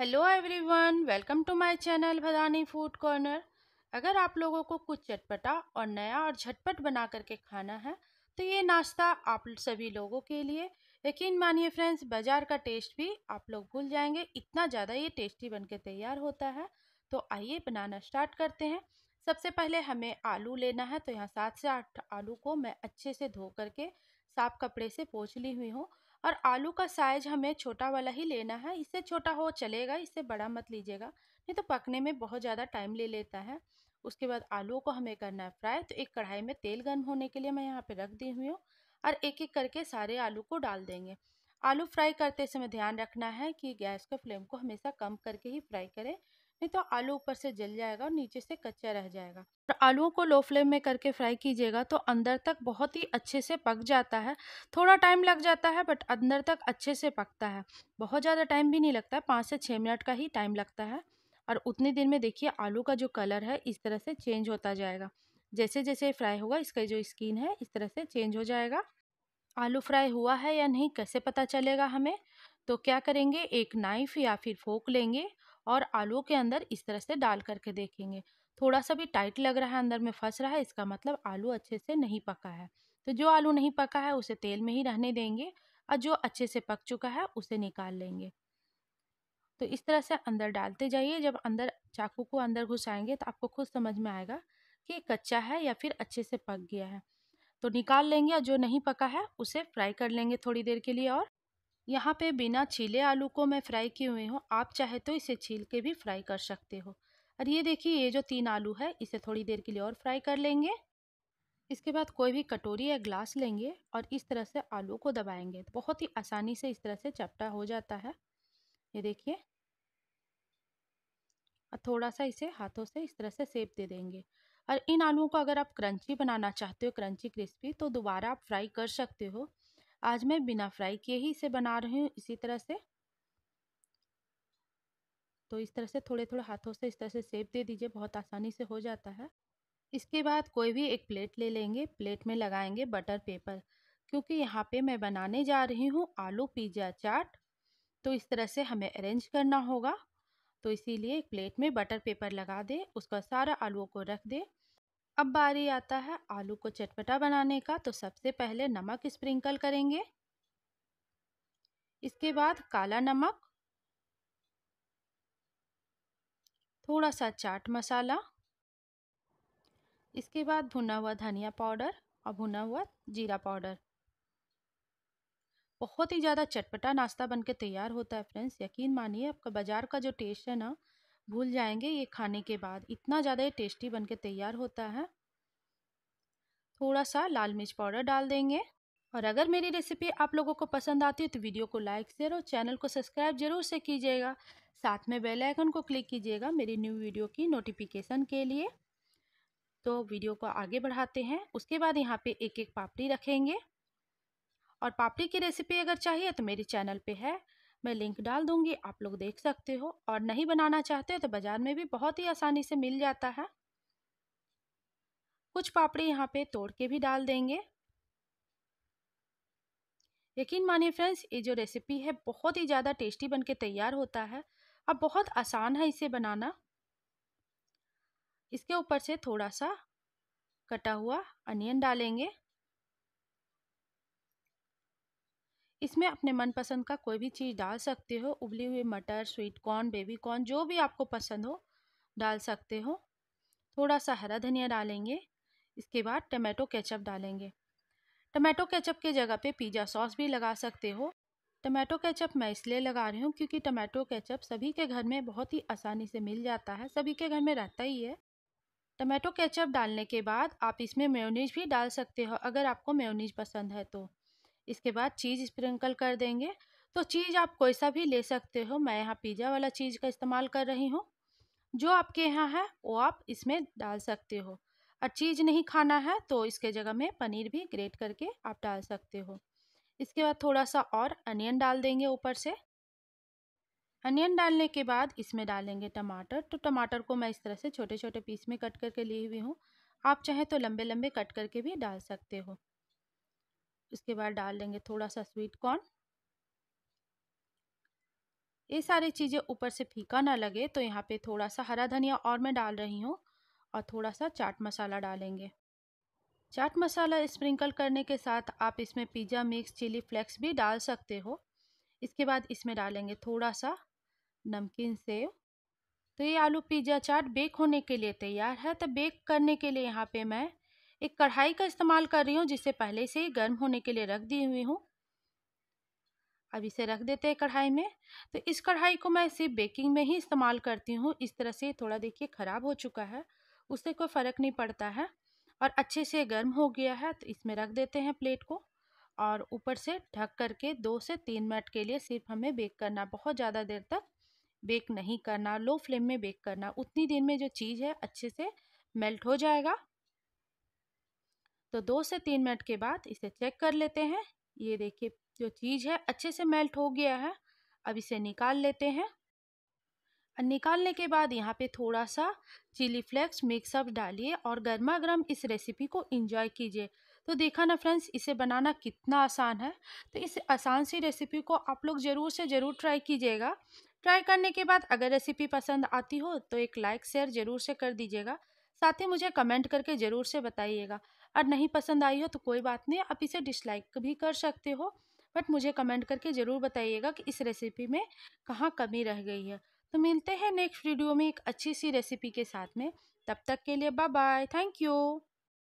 Hello everyone, welcome to my channel Bhadani food corner. अगर आप लोगों को कुछ चटपटा और नया और झटपट बना करके खाना है तो ये नाश्ता आप सभी लोगों के लिए। यकीन मानिए फ्रेंड्स, बाज़ार का टेस्ट भी आप लोग भूल जाएंगे, इतना ज़्यादा ये टेस्टी बनके तैयार होता है। तो आइए बनाना स्टार्ट करते हैं। सबसे पहले हमें आलू लेना है, तो यहाँ 7 से 8 आलू को मैं अच्छे से धो करके साफ कपड़े से पोंछ ली हुई हूँ। और आलू का साइज हमें छोटा वाला ही लेना है, इससे छोटा हो चलेगा, इससे बड़ा मत लीजिएगा, नहीं तो पकने में बहुत ज़्यादा टाइम ले लेता है। उसके बाद आलू को हमें करना है फ्राई, तो एक कढ़ाई में तेल गर्म होने के लिए मैं यहाँ पे रख दी हुई हूँ और एक एक करके सारे आलू को डाल देंगे। आलू फ्राई करते समय ध्यान रखना है कि गैस का फ्लेम को हमेशा कम करके ही फ्राई करें, नहीं तो आलू ऊपर से जल जाएगा और नीचे से कच्चा रह जाएगा। और आलूओं को लो फ्लेम में करके फ्राई कीजिएगा तो अंदर तक बहुत ही अच्छे से पक जाता है। थोड़ा टाइम लग जाता है बट अंदर तक अच्छे से पकता है, बहुत ज़्यादा टाइम भी नहीं लगता है, 5 से 6 मिनट का ही टाइम लगता है। और उतनी देर में देखिए आलू का जो कलर है इस तरह से चेंज होता जाएगा, जैसे जैसे फ्राई होगा इसका जो स्किन है इस तरह से चेंज हो जाएगा। आलू फ्राई हुआ है या नहीं कैसे पता चलेगा हमें, तो क्या करेंगे, एक नाइफ़ या फिर फोक लेंगे और आलू के अंदर इस तरह से डाल करके देखेंगे। थोड़ा सा भी टाइट लग रहा है, अंदर में फंस रहा है, इसका मतलब आलू अच्छे से नहीं पका है। तो जो आलू नहीं पका है उसे तेल में ही रहने देंगे और जो अच्छे से पक चुका है उसे निकाल लेंगे। तो इस तरह से अंदर डालते जाइए। जब अंदर चाकू को अंदर घुसाएंगे तो आपको खुद समझ में आएगा कि कच्चा है या फिर अच्छे से पक गया है। तो निकाल लेंगे और जो नहीं पका है उसे फ्राई कर लेंगे थोड़ी देर के लिए। और यहाँ पे बिना छीले आलू को मैं फ्राई किए हुए हूँ, आप चाहे तो इसे छील के भी फ्राई कर सकते हो। और ये देखिए ये जो 3 आलू है इसे थोड़ी देर के लिए और फ्राई कर लेंगे। इसके बाद कोई भी कटोरी या ग्लास लेंगे और इस तरह से आलू को दबाएंगे, बहुत ही आसानी से इस तरह से चपटा हो जाता है। ये देखिए, और थोड़ा सा इसे हाथों से इस तरह से शेप दे देंगे। और इन आलूओं को अगर आप क्रंची बनाना चाहते हो, क्रंची क्रिस्पी, तो दोबारा आप फ्राई कर सकते हो। आज मैं बिना फ्राई किए ही इसे बना रही हूँ इसी तरह से। तो इस तरह से थोड़े थोड़े हाथों से इस तरह से शेप दे दीजिए, बहुत आसानी से हो जाता है। इसके बाद कोई भी एक प्लेट ले लेंगे, प्लेट में लगाएंगे बटर पेपर, क्योंकि यहाँ पे मैं बनाने जा रही हूँ आलू पिज़्ज़ा चाट। तो इस तरह से हमें अरेंज करना होगा, तो इसीलिए एक प्लेट में बटर पेपर लगा दें, उसका सारा आलूओं को रख दें। अब बारी आता है आलू को चटपटा बनाने का, तो सबसे पहले नमक स्प्रिंकल करेंगे, इसके बाद काला नमक, थोड़ा सा चाट मसाला, इसके बाद भुना हुआ धनिया पाउडर और भुना हुआ जीरा पाउडर। बहुत ही ज़्यादा चटपटा नाश्ता बनके तैयार होता है फ्रेंड्स। यकीन मानिए आपका बाज़ार का जो टेस्ट है ना भूल जाएंगे ये खाने के बाद, इतना ज़्यादा ये टेस्टी बनके तैयार होता है। थोड़ा सा लाल मिर्च पाउडर डाल देंगे। और अगर मेरी रेसिपी आप लोगों को पसंद आती है तो वीडियो को लाइक शेयर और चैनल को सब्सक्राइब जरूर से कीजिएगा। साथ में बेल आइकन को क्लिक कीजिएगा मेरी न्यू वीडियो की नोटिफिकेशन के लिए। तो वीडियो को आगे बढ़ाते हैं। उसके बाद यहाँ पे एक एक पापड़ी रखेंगे, और पापड़ी की रेसिपी अगर चाहिए तो मेरे चैनल पे है, मैं लिंक डाल दूँगी, आप लोग देख सकते हो। और नहीं बनाना चाहते हो तो बाज़ार में भी बहुत ही आसानी से मिल जाता है। कुछ पापड़ी यहाँ पे तोड़ के भी डाल देंगे। यकीन मानिए फ्रेंड्स, ये जो रेसिपी है बहुत ही ज़्यादा टेस्टी बनके तैयार होता है। अब बहुत आसान है इसे बनाना। इसके ऊपर से थोड़ा सा कटा हुआ अनियन डालेंगे। इसमें अपने मनपसंद का कोई भी चीज़ डाल सकते हो, उबली हुई मटर, स्वीट कॉर्न, बेबी कॉर्न, जो भी आपको पसंद हो डाल सकते हो। थोड़ा सा हरा धनिया डालेंगे। इसके बाद टमाटो केचप डालेंगे। टमाटो केचप के जगह पे पिज़्ज़ा सॉस भी लगा सकते हो। टमाटो केचप मैं इसलिए लगा रही हूँ क्योंकि टमाटो केचप सभी के घर में बहुत ही आसानी से मिल जाता है, सभी के घर में रहता ही है। टमाटो केचप डालने के बाद आप इसमें मेयोनीज भी डाल सकते हो, अगर आपको मेयोनीज पसंद है तो। इसके बाद चीज़ स्प्रिंकल कर देंगे। तो चीज़ आप कोई सा भी ले सकते हो, मैं यहाँ पिज़्ज़ा वाला चीज़ का इस्तेमाल कर रही हूँ, जो आपके यहाँ है वो आप इसमें डाल सकते हो। और चीज़ नहीं खाना है तो इसके जगह में पनीर भी ग्रेट करके आप डाल सकते हो। इसके बाद थोड़ा सा और अनियन डाल देंगे ऊपर से। अनियन डालने के बाद इसमें डालेंगे टमाटर। तो टमाटर को मैं इस तरह से छोटे छोटे पीस में कट करके ली हुई हूँ, आप चाहे तो लंबे लंबे कट करके भी डाल सकते हो। इसके बाद डाल देंगे थोड़ा सा स्वीट कॉर्न। ये सारी चीज़ें ऊपर से फीका ना लगे तो यहाँ पे थोड़ा सा हरा धनिया और मैं डाल रही हूँ और थोड़ा सा चाट मसाला डालेंगे। चाट मसाला स्प्रिंकल करने के साथ आप इसमें पिज़्ज़ा मिक्स चिली फ्लेक्स भी डाल सकते हो। इसके बाद इसमें डालेंगे थोड़ा सा नमकीन सेव। तो ये आलू पिज़्ज़ा चाट बेक होने के लिए तैयार है। तो बेक करने के लिए यहाँ पे मैं एक कढ़ाई का इस्तेमाल कर रही हूँ जिसे पहले से ही गर्म होने के लिए रख दी हुई हूँ। अब इसे रख देते हैं कढ़ाई में। तो इस कढ़ाई को मैं सिर्फ बेकिंग में ही इस्तेमाल करती हूँ। इस तरह से थोड़ा देखिए ख़राब हो चुका है, उससे कोई फ़र्क नहीं पड़ता है और अच्छे से गर्म हो गया है। तो इसमें रख देते हैं प्लेट को और ऊपर से ढक करके 2 से 3 मिनट के लिए सिर्फ हमें बेक करना, बहुत ज़्यादा देर तक बेक नहीं करना, लो फ्लेम में बेक करना। उतनी देर में जो चीज़ है अच्छे से मेल्ट हो जाएगा। तो 2 से 3 मिनट के बाद इसे चेक कर लेते हैं। ये देखिए जो चीज़ है अच्छे से मेल्ट हो गया है। अब इसे निकाल लेते हैं। निकालने के बाद यहाँ पे थोड़ा सा चिली फ्लेक्स मिक्सअप डालिए और गर्मा गर्म इस रेसिपी को एंजॉय कीजिए। तो देखा ना फ्रेंड्स, इसे बनाना कितना आसान है। तो इस आसान सी रेसिपी को आप लोग ज़रूर से ज़रूर ट्राई कीजिएगा। ट्राई करने के बाद अगर रेसिपी पसंद आती हो तो एक लाइक शेयर ज़रूर से कर दीजिएगा। साथ ही मुझे कमेंट करके ज़रूर से बताइएगा। और नहीं पसंद आई हो तो कोई बात नहीं, आप इसे डिसलाइक भी कर सकते हो, बट मुझे कमेंट करके ज़रूर बताइएगा कि इस रेसिपी में कहाँ कमी रह गई है। तो मिलते हैं नेक्स्ट वीडियो में एक अच्छी सी रेसिपी के साथ में। तब तक के लिए बाय बाय, थैंक यू।